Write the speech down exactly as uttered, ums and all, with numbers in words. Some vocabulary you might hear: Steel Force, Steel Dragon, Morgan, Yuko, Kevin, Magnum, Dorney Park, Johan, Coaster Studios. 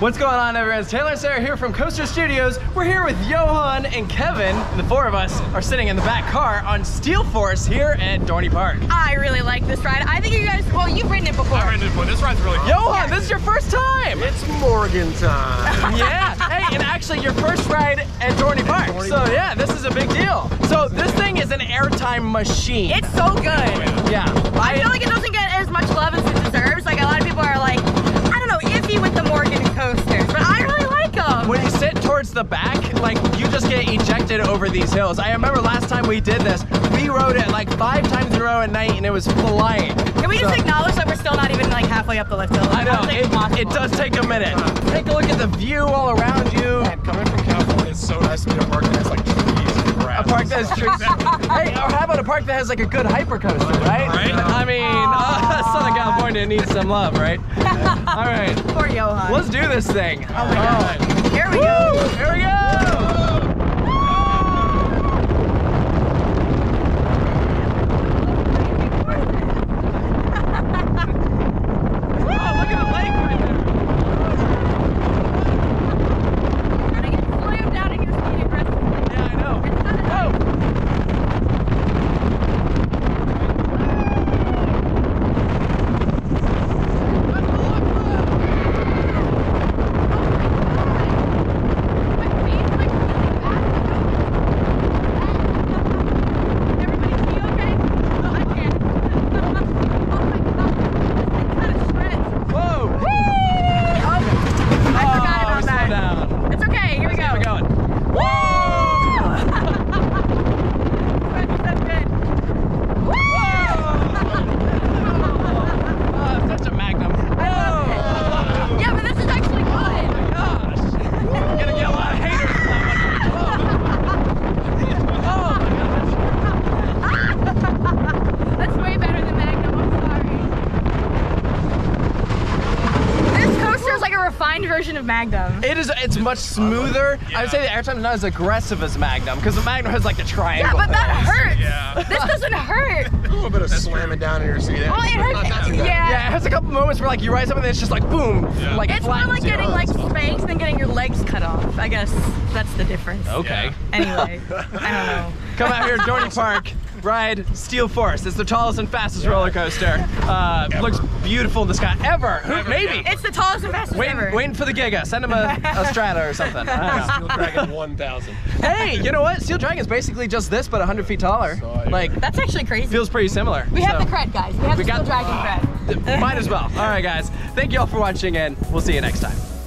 What's going on, everyone? It's Taylor and Sarah here from Coaster Studios. We're here with Johan and Kevin. And the four of us are sitting in the back car on Steel Force here at Dorney Park. I really like this ride. I think you guys, well, you've ridden it before. I've ridden it before. This ride's really cool. Johan, yeah. This is your first time. It's Morgan time. Yeah. Hey, and actually your first ride at Dorney Park. At Dorney Park. So yeah, this is a big deal. So this thing is an airtime machine. It's so good. Yeah. I, I feel like it doesn't get as much love as it deserves. Like a lot of people are like, I don't know, iffy with the Morgan coasters, but I really like them. When you sit towards the back, like you just get ejected over these hills. I remember last time we did this, we rode it like five times in a row at night and it was flying. Can we so, just acknowledge that we're still not even like halfway up the lift hill? I know, it, it does take a minute. Uh, take a look at the view all around you. And coming from California, it's so nice to be a park that has like trees and grass. A park that has trees. Hey, or how about a park that has like a good hypercoaster, right? Right? I mean, uh, Southern California needs some love, right? All right. Poor Johan. Let's do this thing. Oh my God. Oh. Here we Woo! go. Here we go. Version of Magnum. It is. It's much smoother. Yeah. I would say the airtime is not as aggressive as Magnum because the Magnum has like the triangle. Yeah, but that hurts. Yeah. This doesn't hurt. A little bit of slamming down in your seat. Well, it hurts. Not, not yeah. yeah. It has a couple moments where like you rise up and then it's just like boom. Yeah. Like it's more like getting like spanked than getting your legs cut off. I guess that's the difference. Okay. Yeah. Anyway, I don't know. Come out here, Dorney Park. Ride Steel Force. It's the tallest and fastest yeah. roller coaster. Uh, looks beautiful in the sky. Ever. Who, maybe. It's the tallest and fastest waiting, ever. Waiting for the Giga. Send him a, a Strata or something. I don't know. Steel Dragon one thousand. Hey, you know what? Steel Dragon is basically just this, but one hundred feet taller. Like that's actually crazy. Feels pretty similar. We so. have the cred, guys. We have we the Steel got, Dragon uh, cred. Might as well. All right, guys. Thank you all for watching, and we'll see you next time.